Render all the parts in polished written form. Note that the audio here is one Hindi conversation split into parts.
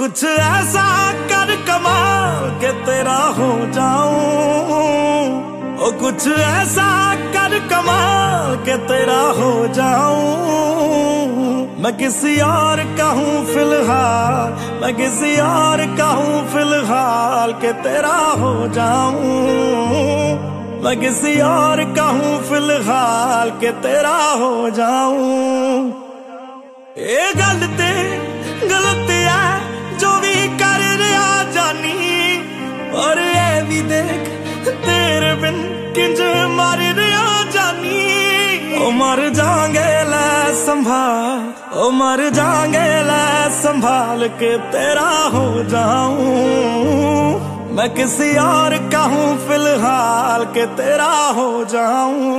कुछ ऐसा कर कमाल के तेरा हो जाऊं, ओ कुछ ऐसा कर कमाल के तेरा हो जाऊं। मैं किसी और का हूं फिलहाल, मैं किसी और का हूं फिलहाल के तेरा हो जाऊं, मैं किसी और का हूं फिलहाल के तेरा हो जाऊं। ये गलती गलती है जो भी कर रहा जानी, और ये भी देख तेरे बिन किंज मर रहा जानी। ओ मर जाएंगे ले संभाल, ओ मर जाएंगे ले संभाल के तेरा हो जाऊं, मैं किसी और का हूं फिलहाल के तेरा हो जाऊं।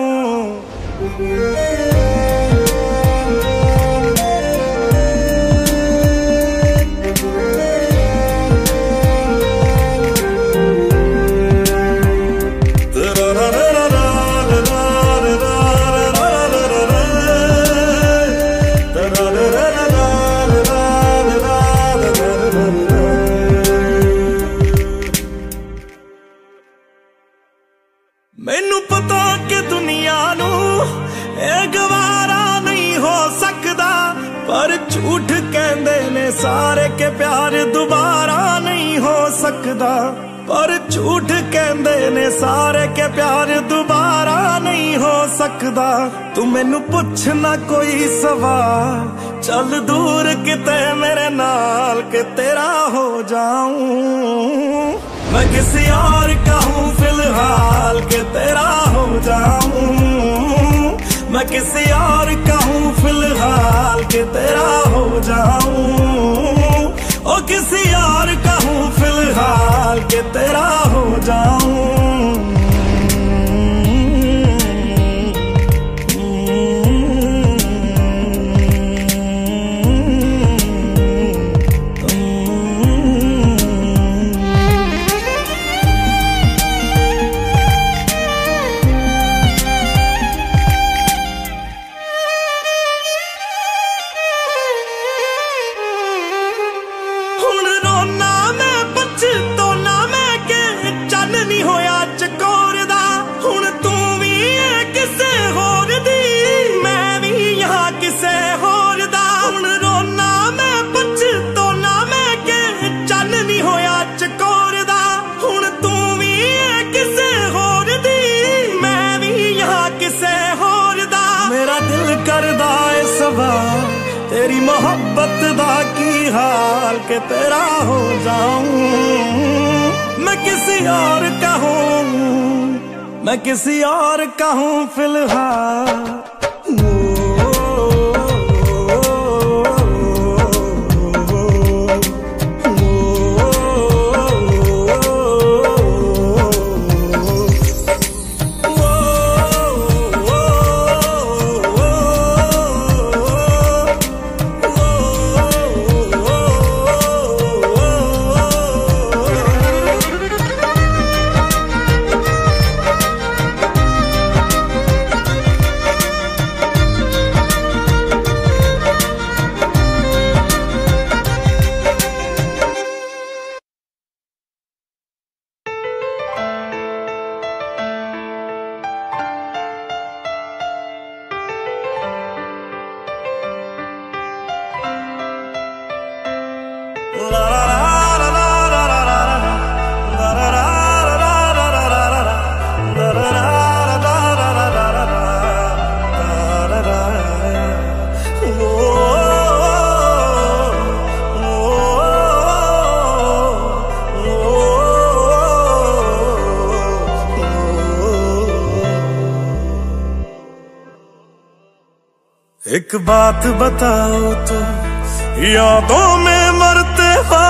मैनू पता कि दुनिया नू एक गवारा नहीं हो सकता, पर झूठ कहंदे ने सारे के प्यार दोबारा नहीं हो सकता, पर झूठ कहंदे ने सारे के प्यार दोबारा नहीं हो सकता। तू मैनू पूछ ना कोई सवाल, चल दूर किते मेरे नाल के तेरा हो जाऊं, मैं किसी और का हूं फिलहाल के तेरा हो जाऊं, मैं किसी और का हूं फिलहाल के तेरा हो जाऊं, ओ किसी और का हूं फिलहाल के तेरा हो जाऊं। तेरी मोहब्बत दा की हाल के तेरा हो जाऊं, मैं किसी और का हूं, मैं किसी और का हूं फिलहाल। एक बात बताओ तो यादों में मरते हो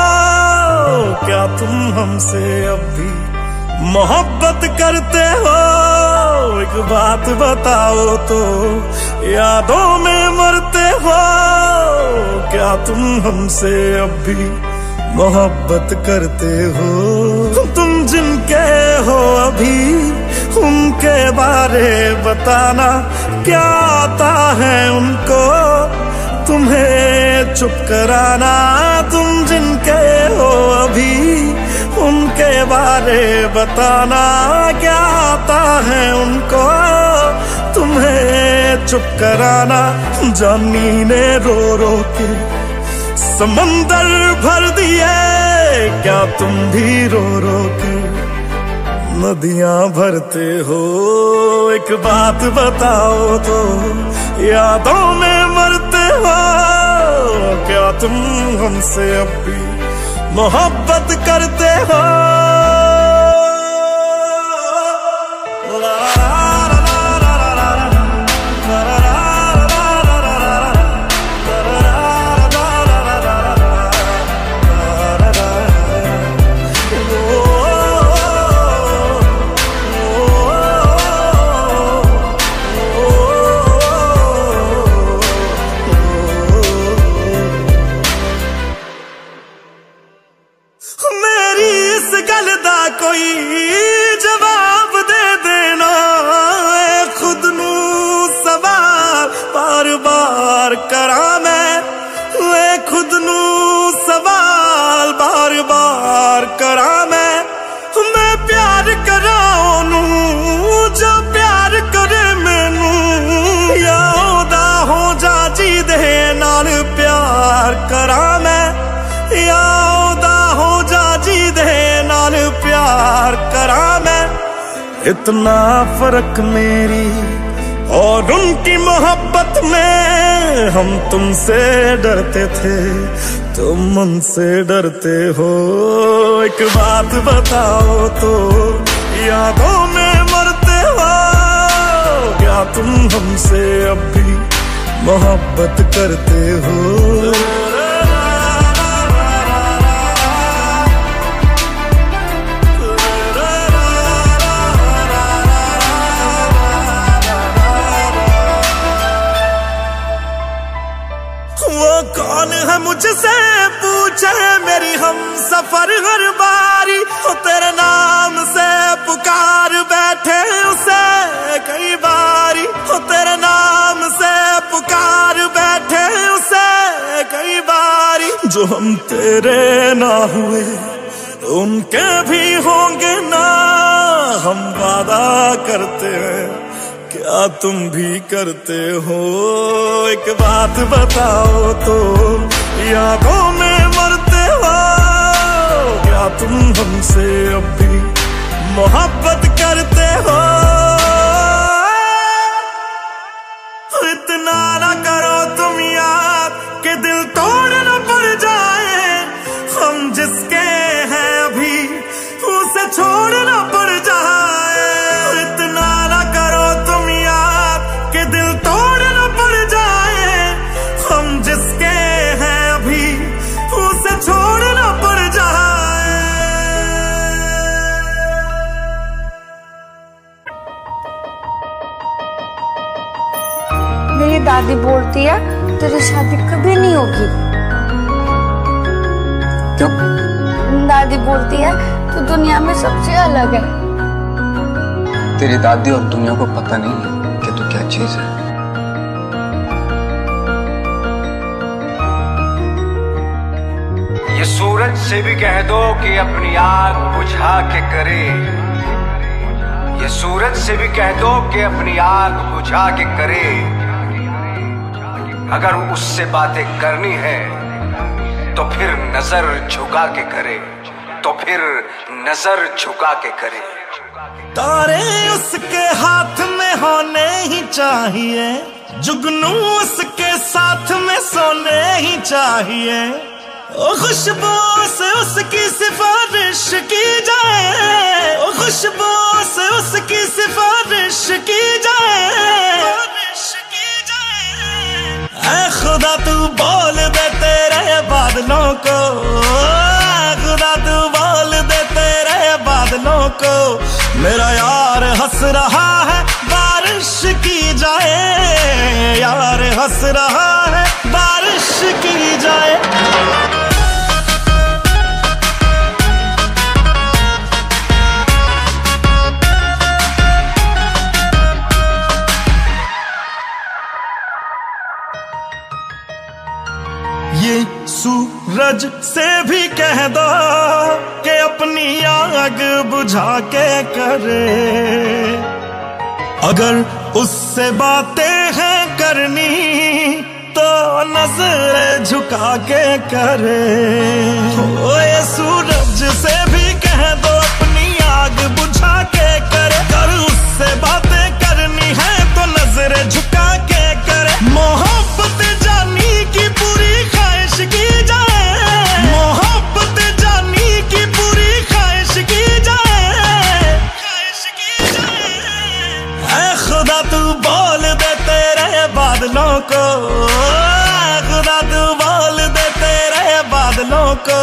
क्या तुम हमसे अब भी मोहब्बत करते हो एक बात बताओ तो, यादों में मरते हो क्या तुम हमसे अब भी मोहब्बत करते हो? तुम जिनके हो अभी उनके बारे बताना, क्या आता है उनको तुम्हें चुप कराना? तुम जिनके हो अभी उनके बारे बताना, क्या आता है उनको तुम्हें चुप कराना। जानी ने रो रो के समंदर भर दिए, क्या तुम भी रो रो के नदियां भरते हो? एक बात बताओ तो, यादों में मरते हो क्या तुम हमसे अब भी मोहब्बत करते हो? कोई जवाब दे देना, खुद नू सवाल बार बार करा मैं, खुद नू सवाल बार बार करा मैं प्यार करा ओनू जो प्यार करे मैनू, यादा हो जा जी दे नाल प्यार करा मैं, यादा हो जा जी दे नाल प्यार करा मैं। इतना फर्क मेरी और उनकी मोहब्बत में, हम तुमसे डरते थे तुम उनसे डरते हो। एक बात बताओ तो, यादों में मरते हो क्या तुम हमसे अब भी मोहब्बत करते हो? कौन है मुझसे पूछे मेरी हम सफर हर बारी, वो तेरे नाम से पुकार बैठे उसे कई बारी, वो तेरे नाम से पुकार बैठे उसे कई बारी। जो हम तेरे ना हुए उनके भी होंगे ना, हम वादा करते हैं क्या तुम भी करते हो? एक बात बताओ तो, यादों में मरते हो क्या तुम हमसे अब भी मोहब्बत करते हो? इतना ना करो तुम याद कि दिल तोड़ना पड़ जाए, हम जिसके हैं अभी उसे छोड़ना पड़ जाए। मेरी दादी बोलती है तेरी शादी कभी नहीं होगी। क्यों? दादी बोलती है तू तो दुनिया में सबसे अलग है। तेरी दादी और दुनिया को पता नहीं है कि तू क्या चीज है। ये सूरज से भी कह दो कि अपनी आग बुझा के करे, ये सूरज से भी कह दो कि अपनी आग बुझा के करे। अगर उससे बातें करनी है तो फिर नजर झुका के करे, तो फिर नजर झुका के करे। तारे उसके हाथ में होने ही चाहिए, जुगनू उसके साथ में सोने ही चाहिए, खुशबू से उसकी सिफारिश की जाए, खुशबू से उसकी सिफारिश की जाए। ऐ खुदा तू बोल दे तेरे बादलों को, ऐ खुदा तू बोल दे तेरे बादलों को मेरा यार हंस रहा है बारिश की जाए, यार हंस रहा है बारिश की जाए। ये सूरज से भी कह दो कि अपनी आग बुझा के करे, अगर उससे बातें हैं करनी तो नजर झुका के करे। ओ ये सूरज से भी कह दो अपनी आग बुझा के करे, अगर उससे बातें करनी है तो नजर झुका के करे। मोहब्बत जानी की पूरी ख्वाहिश की जाए, मोहब्बत जानी की पूरी ख्वाहिश की जाए, ख्वाहिश की जाए। ऐ खुदा तू बोल दे तेरे बादलों को, ऐ खुदा तू बोल दे तेरे बादलों को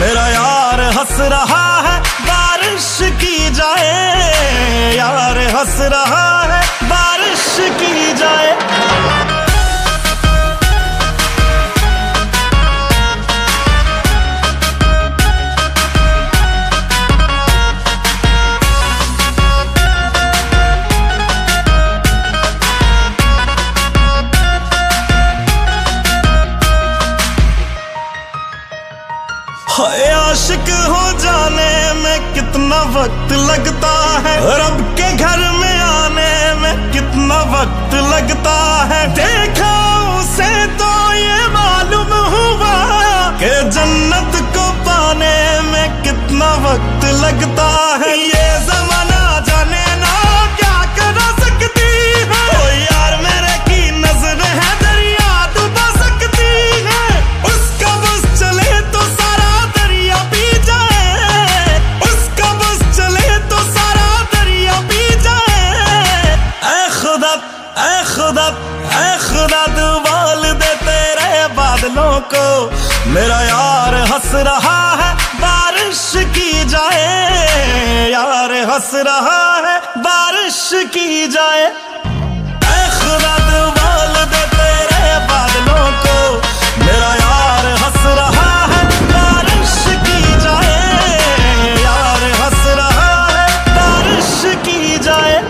मेरा यार हंस रहा है बारिश की जाए, यार हंस रहा है बारिश की जाए। आशिक हो जाने में कितना वक्त लगता है, रब के घर में आने में कितना वक्त लगता है। देखा उसे तो ये मालूम हुआ कि जन्नत को पाने में कितना वक्त लगता है। ये जमाना जाने ना क्या कर सकती है, ओ यार मेरे की नजर है दरिया डुबा सकती है। उसका बस चले तो खुदा तू बोल दे तेरे बादलों को मेरा यार हंस रहा है बारिश की जाए, यार हंस रहा है बारिश की जाए। ऐ खुदा तू बोल दे तेरे बादलों को मेरा यार हंस रहा है बारिश की जाए, यार हंस रहा है बारिश की जाए।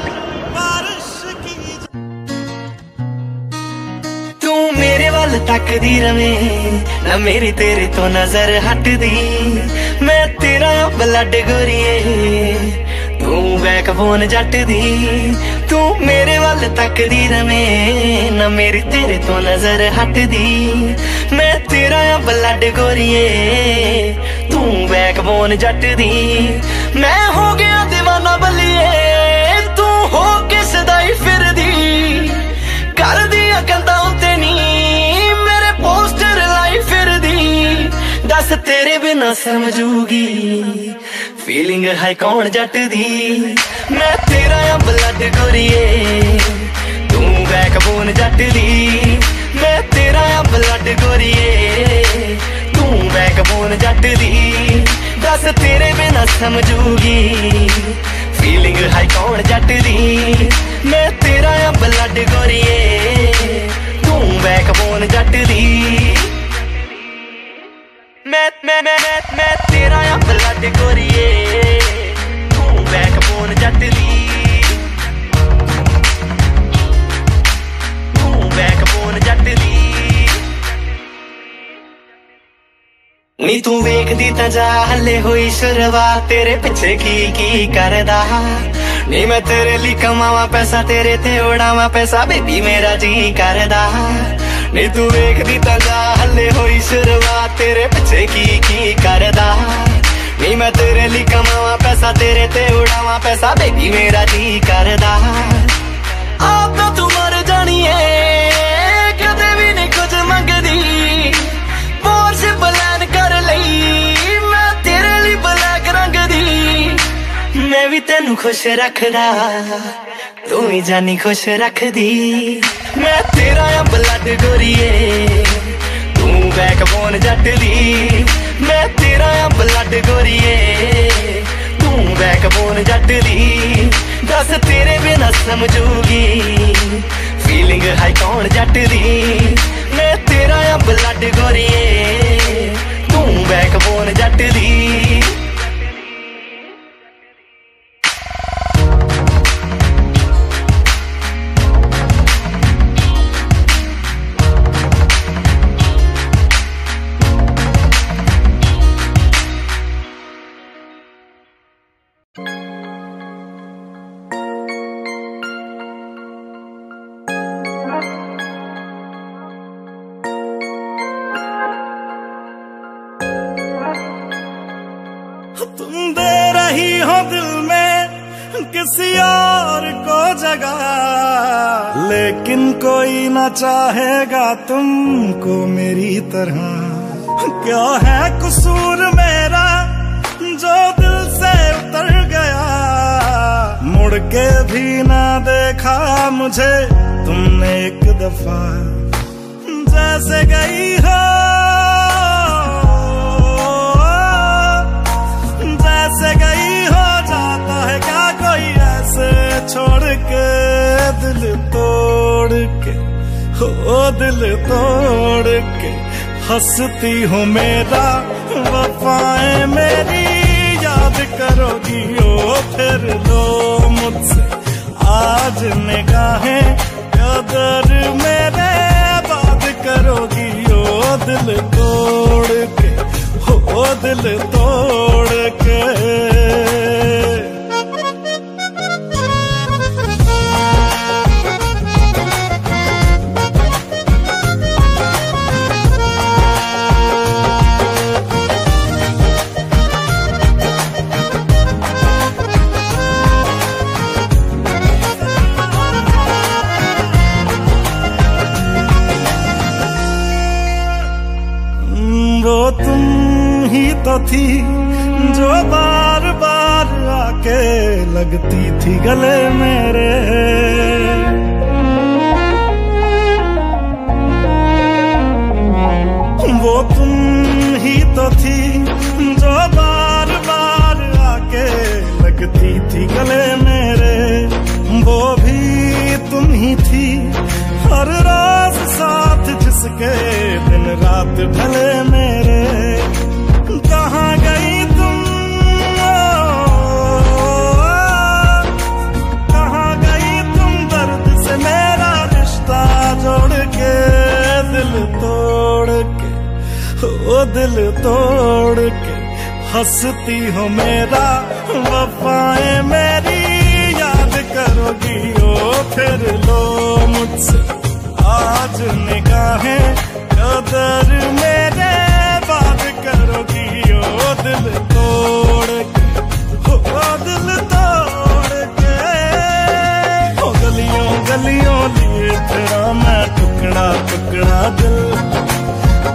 तकदीर में ना मेरी तेरे तो नजर हट दी, मैं तेरा ब्लड गोरिए तू बैकबोन जट दी। तू मेरे वाल तकदीर में ना मेरी तेरे तो नजर हट दी, मैं तेरा ब्लड गोरिए तू बैकबोन जट दी। मैं हो गया दीवाना बलिए तू हो के सदाई फिर दी, कर दिया कंधा उते नी तेरे बिना समझूगी फीलिंग है कौन जट दी। मैं तेरा ब्लड गोरिए तू बैकबोन जट दी, मैं तेरा ब्लड गोरिए तू बैकबोन जट दी। दस तेरे बिना समझूगी फीलिंग है कौन जट दी। मैं तेरा ब्लड गोरिए तू बैकबोन जट दी। मैं तेरा ब्लड गोरिए तू बैकबोन जट दी, तू बैकबोन जट दी। नी तू वेखदी तां जा हले होई शुरुआत तेरे पिछे की करदा। नी मैं तेरे लिए कमावा पैसा तेरे ते उड़ावा पैसा बेबी मेरा जी करदा। नी तू वेखदी तां जा हले होई शुरुआत तेरे पिछे की करदा। नी मैं तेरे लिए कमावा पैसा तेरे ते उड़ावा पैसा बेबी मेरा जी करदा। आप ना तू मर जानी है कदे भी नहीं कुछ मंगदी, पोर्श प्लान कर लई मैं तेरे लिए ब्लैक रंग दी। मैं भी तेनू खुश रखदा तू ही जानी खुश रख दी। मैं तेरा ब्लड गोरिए तू बैकबोन जट दी, मैं तेरा ब्लड गोरिए तू तू बैकबोन जट दी, दस तेरे बिना समझूगी फीलिंग हाई कौन जट दी। मैं तेरा या ब्लड गोरिए, तू बैकबोन जट दी। तुम दे रही हो दिल में किसी और को जगह, लेकिन कोई ना चाहेगा तुमको मेरी तरह। क्या है कसूर मेरा जो दिल से उतर गया, मुड़ के भी ना देखा मुझे तुमने एक दफा। जैसे गई हो छोड़ के, दिल तोड़ के, हो दिल तोड़ के हंसती हो मेरा। वफाएं मेरी याद करोगी ओ फिर लो मुझसे आज निगाहें, कदर मेरे बात करोगी ओ दिल तोड़ के, हो दिल तोड़ के। तो थी जो बार बार आके लगती थी गले मेरे, वो तुम ही तो थी जो बार बार आके लगती थी गले मेरे। वो भी तुम ही थी हर रात साथ, जिसके दिन रात ढले मेरे। कहाँ गई तुम, कहाँ गई तुम, दर्द से मेरा रिश्ता जोड़ के, दिल तोड़ के, ओ दिल तोड़ के हंसती हो मेरा। वफाएं मेरी याद करोगी ओ फिर लो मुझसे आज निगाहें, कदर मेरे बात करोगी ओ दिल तोड़ के, ओ दिल तोड़ के। ओ गलियों गलियों लिए तेरा मैं टुकड़ा टुकड़ा दिल,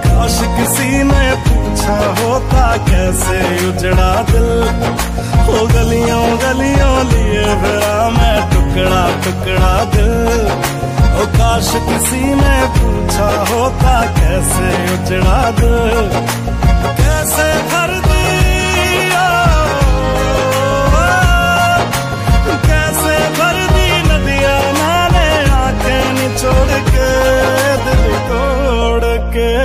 काश किसी ने पूछा होता कैसे उजड़ा दिल। ओ गलियों गलियों लिए तेरा मैं टुकड़ा टुकड़ा दिल, ओ काश किसी ने पूछा होता कैसे उजड़ा दिल। कैसे भर दिया, कैसे भर दी नदियाँ मैंने आंखें निचोड़ के, दिल तोड़ के।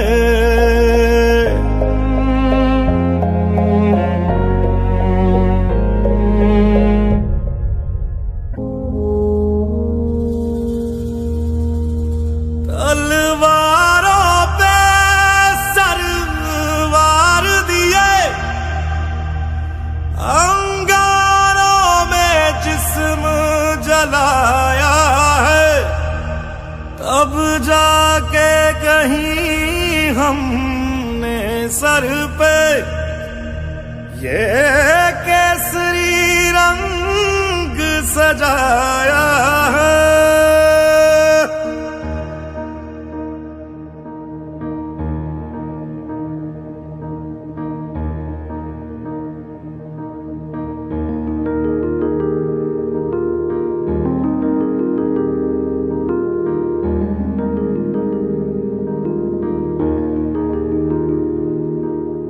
हमने सर पे ये केसरी रंग सजाया है,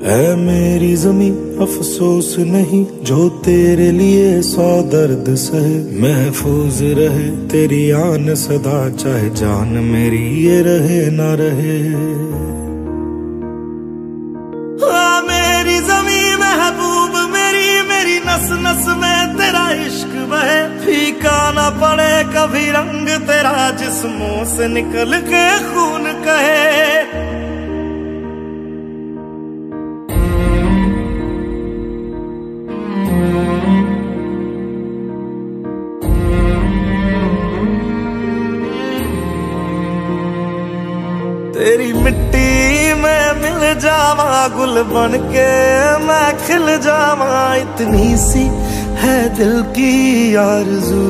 ऐ मेरी ज़मी अफसोस नहीं जो तेरे लिए सौ दर्द सहे। महफूज रहे तेरी आन सदा चाहे जान मेरी ये रहे ना रहे। आ मेरी ज़मी महबूब मेरी, मेरी नस नस में तेरा इश्क बहे। फीका ना पड़े कभी रंग तेरा जिस्मों से निकल के खून कहे। तेरी मिट्टी में मिल जावा गुल बन के मैं खिल जावा, इतनी सी है दिल की आरज़ू।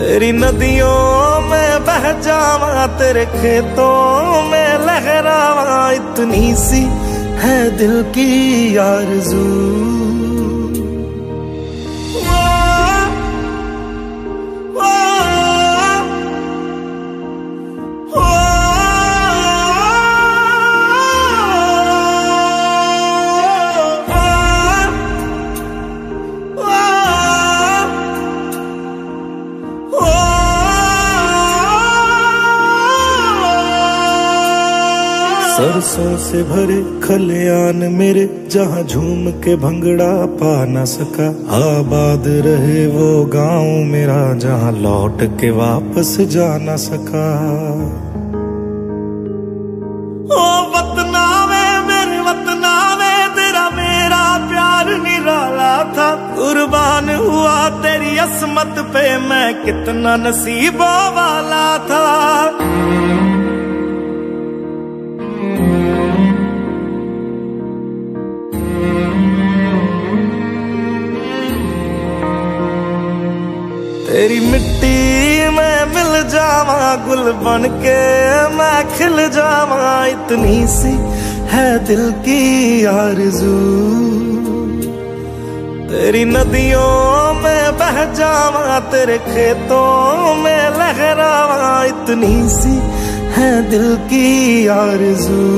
तेरी नदियों में बह जावा तेरे खेतों में लहरावा, इतनी सी है दिल की आरज़ू। सरसों से भरे खलियान मेरे जहाँ झूम के भंगड़ा पा न सका। आबाद रहे वो गांव मेरा जहाँ लौट के वापस जा न सका। ओ वतना वे मेरे वतना वे तेरा मेरा प्यार निराला था। कुर्बान हुआ तेरी असमत पे मैं कितना नसीबों वाला था। तेरी मिट्टी में मिल जावा गुल बन के मैं खिल जावा, इतनी सी है दिल की आरज़ू। तेरी नदियों में बह जावा तेरे खेतों में लहरावा, इतनी सी है दिल की आरज़ू।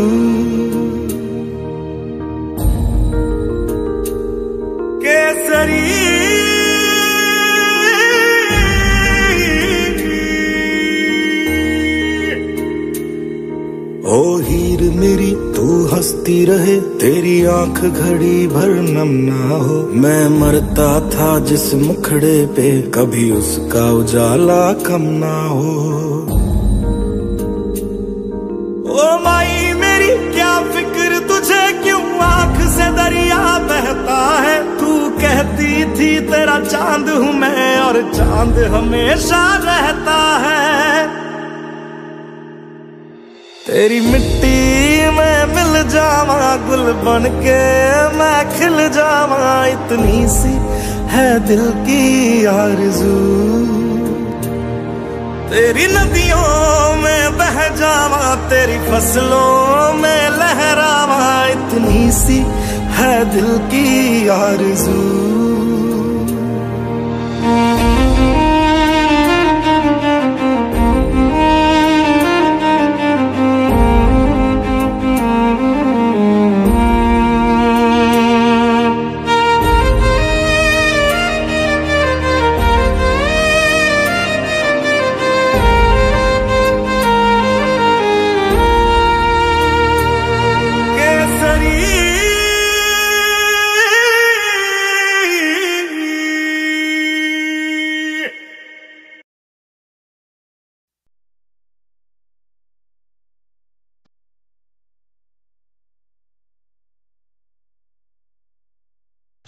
ओ हीर मेरी तू हंसती रहे तेरी आंख घड़ी भर नम ना हो। मैं मरता था जिस मुखड़े पे कभी उसका उजाला कम ना हो। ओ माई मेरी क्या फिक्र तुझे, क्यों आंख से दरिया बहता है। तू कहती थी तेरा चांद हूँ मैं और चांद हमेशा रहता है। तेरी मिट्टी में मिल जावा गुल बन के मैं खिल जावा, इतनी सी है दिल की आरज़ू। तेरी नदियों में बह जावा तेरी फसलों में लहरावा, इतनी सी है दिल की आरज़ू।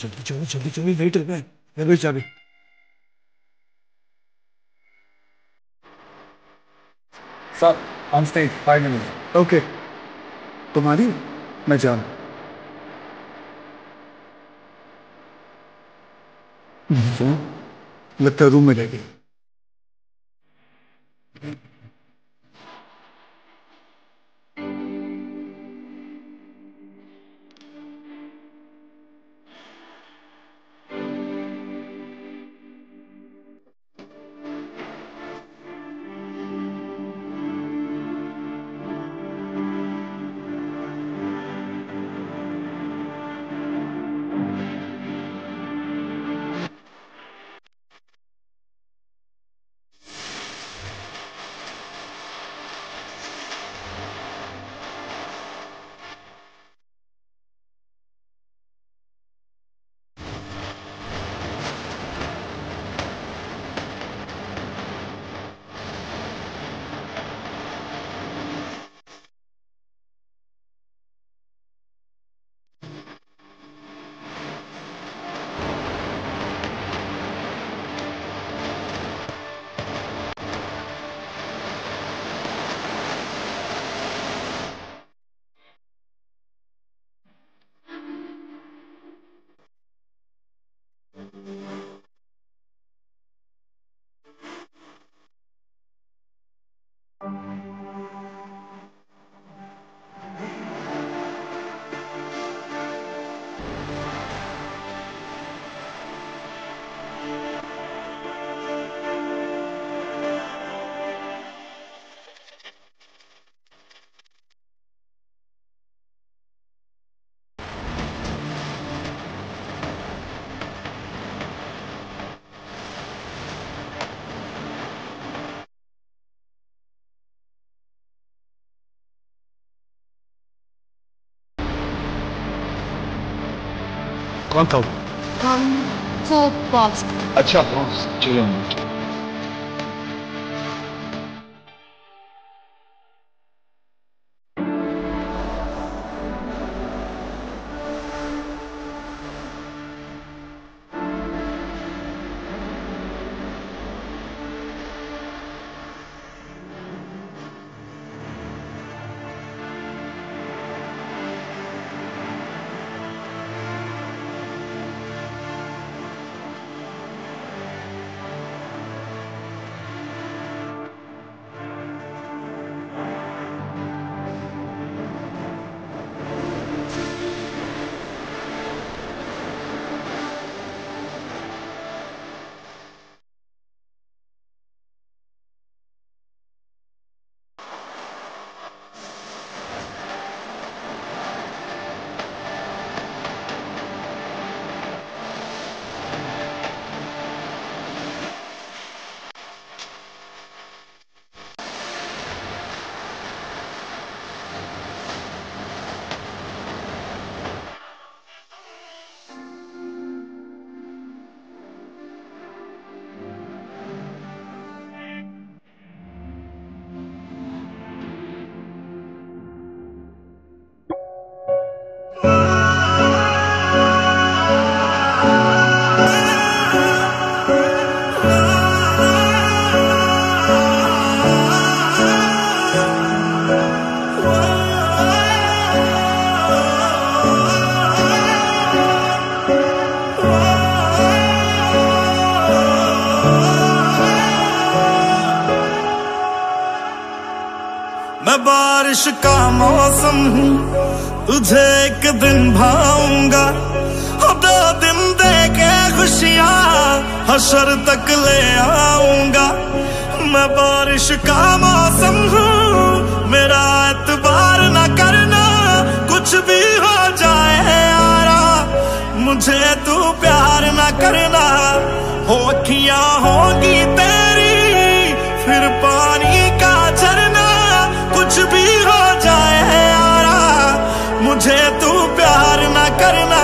चलो चलो चलो वेट है चाबी। Sir on stage 5 minute. Okay तुम्हारी मैं जान। लगता रूम में जाएगी। One thousand box. अच्छा बॉक्स चलो बारिश का मौसम हूँ, तुझे एक दिन भाऊंगा। दो दिन दे के खुशियाँ हशर तक ले आऊंगा। मैं बारिश का मौसम हूँ, मेरा एतबार न करना। कुछ भी हो जाए यारा, मुझे तू प्यार न करना। होठियाँ होंगी तेरी फिर पानी का झरना। कुछ भी हो जाए यारा, मुझे तू प्यार न करना।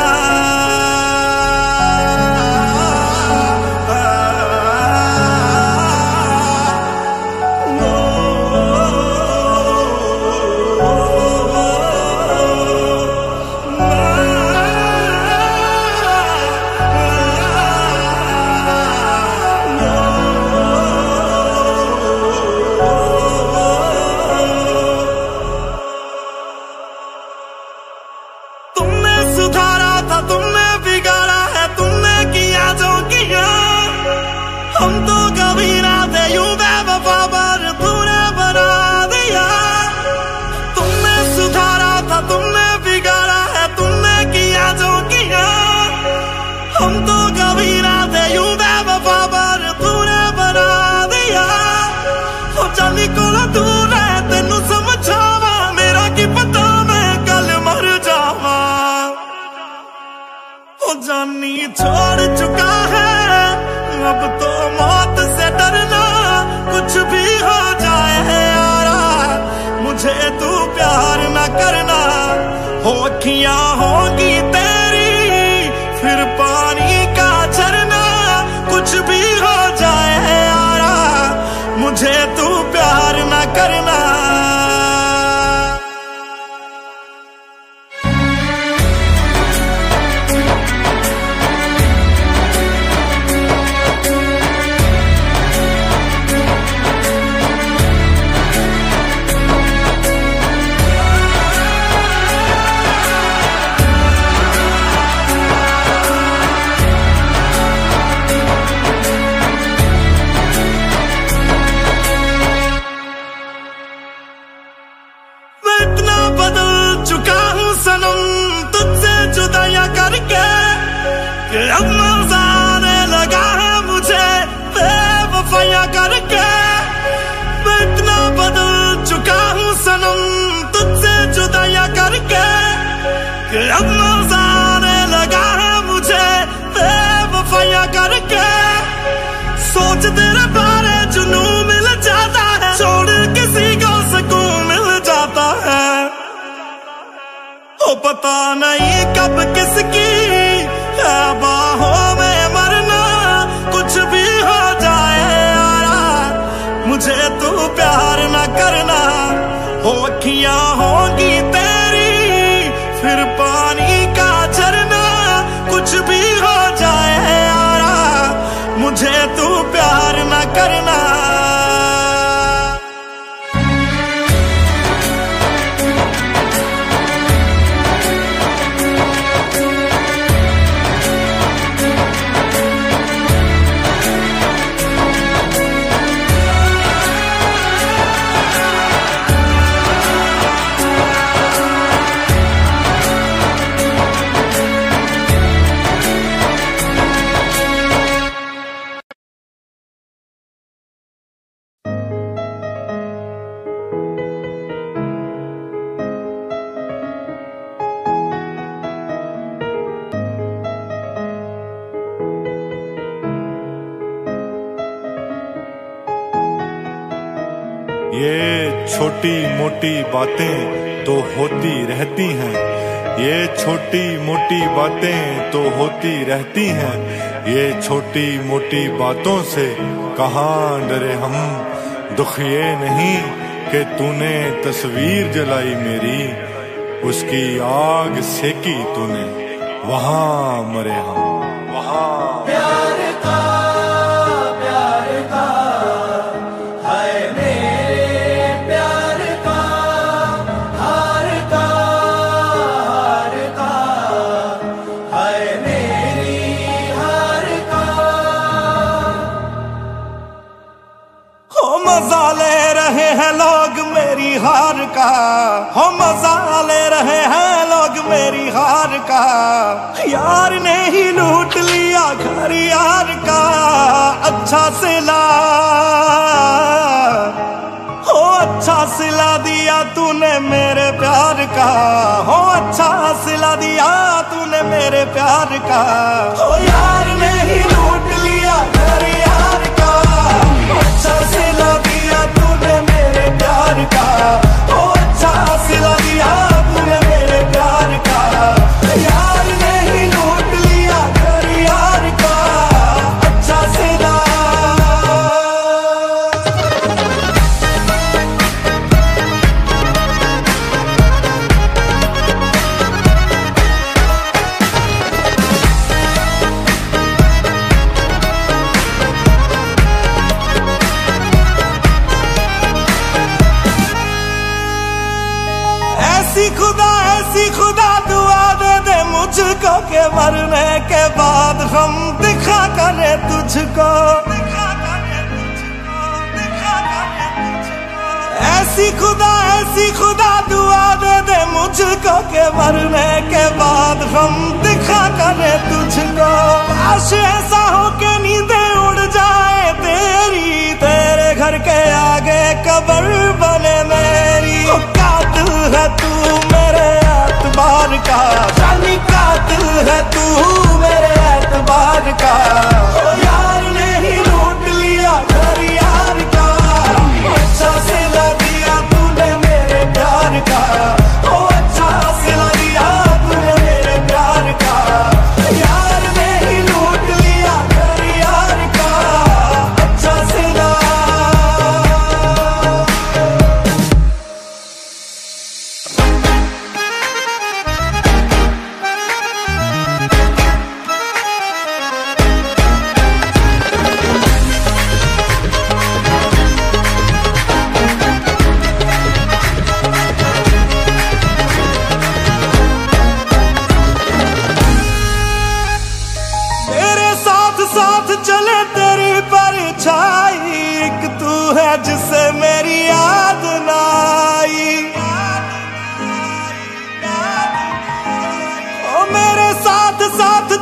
जानी छोड़ चुका है, अब तो मौत से डरना। कुछ भी हो जाए यारा, मुझे तू प्यार न करना। होठियाँ होंगी तेरी फिर पानी का झरना। कुछ भी हो जाए यारा, मुझे तू प्यार न करना। तेरे बारे जुनून मिल जाता है, छोड़ किसी को सुकून मिल जाता है। ओ पता नहीं कब किसकी हो अखियां होगी तेरी फिर पानी का झरना, कुछ भी हो जाए यारा मुझे तू प्यार ना करना। छोटी मोटी बातें तो होती रहती हैं, ये छोटी मोटी बातें तो होती रहती हैं, ये छोटी मोटी बातों से कहाँ डरे हम। दुख ये नहीं कि तूने तस्वीर जलाई मेरी, उसकी आग सेकी तूने वहाँ मरे हम। हो मजा ले रहे हैं लोग मेरी हार का, यार ने ही लूट लिया घर यार का। अच्छा सिला हो अच्छा सिला दिया तूने मेरे प्यार का, हो अच्छा सिला दिया तूने मेरे प्यार का। हो यार ने ही लूट लिया घर यार का, अच्छा सिला दिया तूने मेरे प्यार का, सिला दिया तूने मेरे प्यार का। यार ने ही लूट लिया घर यार का, अच्छा सिला। मुझको के मरने के बाद हम दिखा करे तुझको, ऐसी खुदा दुआ दे दे मुझको के मरने के बाद हम दिखा करे तुझको। काश ऐसा हो के नींदे उड़ जाए तेरी, तेरे घर के आगे कब्र बने मेरी। कातिल है तू मेरे एतबार का, जानी कातिल है तू मेरे एतबार का। ओ यार ने ही लूट लिया घर यार का, अच्छा सिला दिया तूने मेरे प्यार का। ओ अच्छा सिला दिया तूने मेरे प्यार का, यार ने ही लूट लिया घर यार का, अच्छा सिला।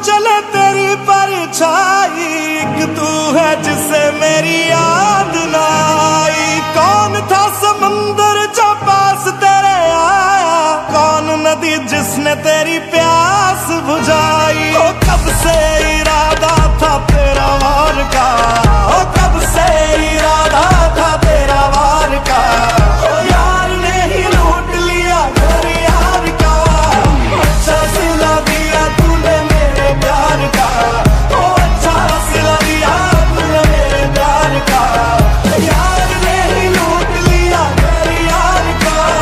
चले तेरी परछाई, एक तू है जिसे मेरी याद ना आई। कौन था समंदर जो पास तेरे आया, कौन नदी जिसने तेरी प्यास बुझाई। ओ कब से इरादा था तेरा वार का, ओ कब से इरादा था तेरा वार का। ओ यार ने ही लूट लिया घर यार का, अच्छा सिला दिया तूने प्यार का, ओ अच्छा सिला दिया तूने मेरे प्यार का। यार ने ही लूट लिया घर यार का।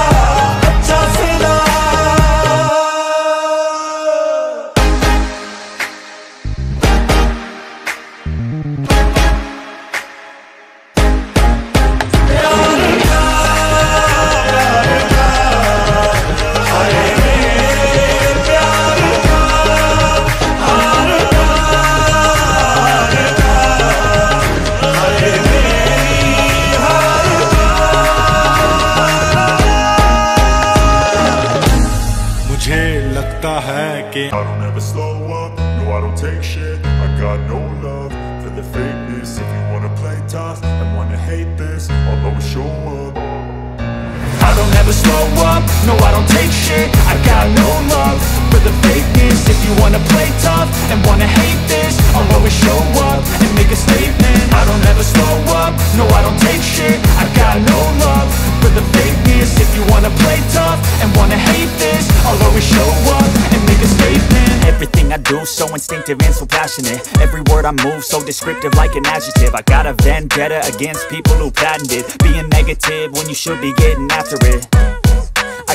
it. I don't ever slow up, no I don't take shit. I got no love for the fakeness. If you wanna play tough and wanna hate this, I'll always show up. I don't ever slow up, no I don't take shit. I got no love for the fakeness. If you wanna play tough and wanna hate this, I'll always show up and make a statement. I don't ever slow up, no I don't take shit. I got no love for the fakeness. If you wanna play tough and wanna hate this, I'll always show up and make a statement. Everything I do, so instinctive and so passionate. Every word I move, so descriptive like an adjective. I got a vendetta against people who patented being negative when you should be getting after it. I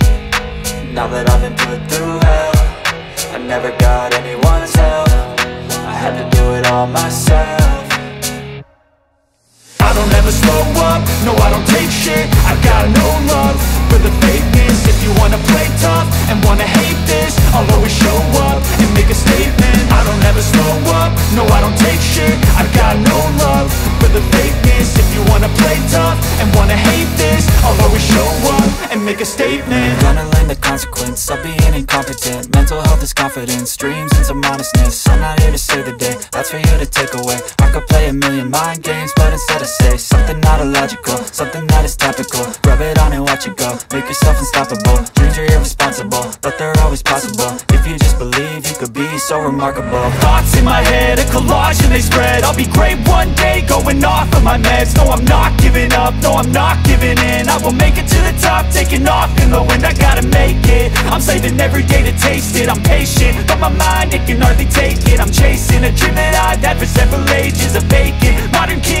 Now that I've been put through hell, I never got anyone's help. I had to do it all myself. I don't ever slow up, no I don't take shit. I got no love for the fakeness. If you wanna play tough and wanna hate this, I'll always show up and make a statement. I don't ever slow up, no I don't take shit. I got no love for the fakeness. If you wanna play tough and wanna hate this, I'll always show up and make a statement. Gonna learn the consequence of being incompetent. Mental health is confidence, dreams and some modestness. I'm not here to save the day, that's for you to take away. I could play a million mind games, but instead I say something not illogical, something that is topical. Rub it on and watch it go, make yourself unstoppable. Dreams are irresponsible, but they're always possible. If you just believe, you could be so remarkable. Thoughts in my head, a collage and they spread. I'll be great one day, going off of my meds. No, I'm not giving up, no, I'm not giving in. I will make it to the top, taking off in the wind. I gotta make it, I'm saving every day to taste it. I'm patient, but my mind, it can hardly take it. I'm chasing a dream that I've had for several ages, a vacant modern king.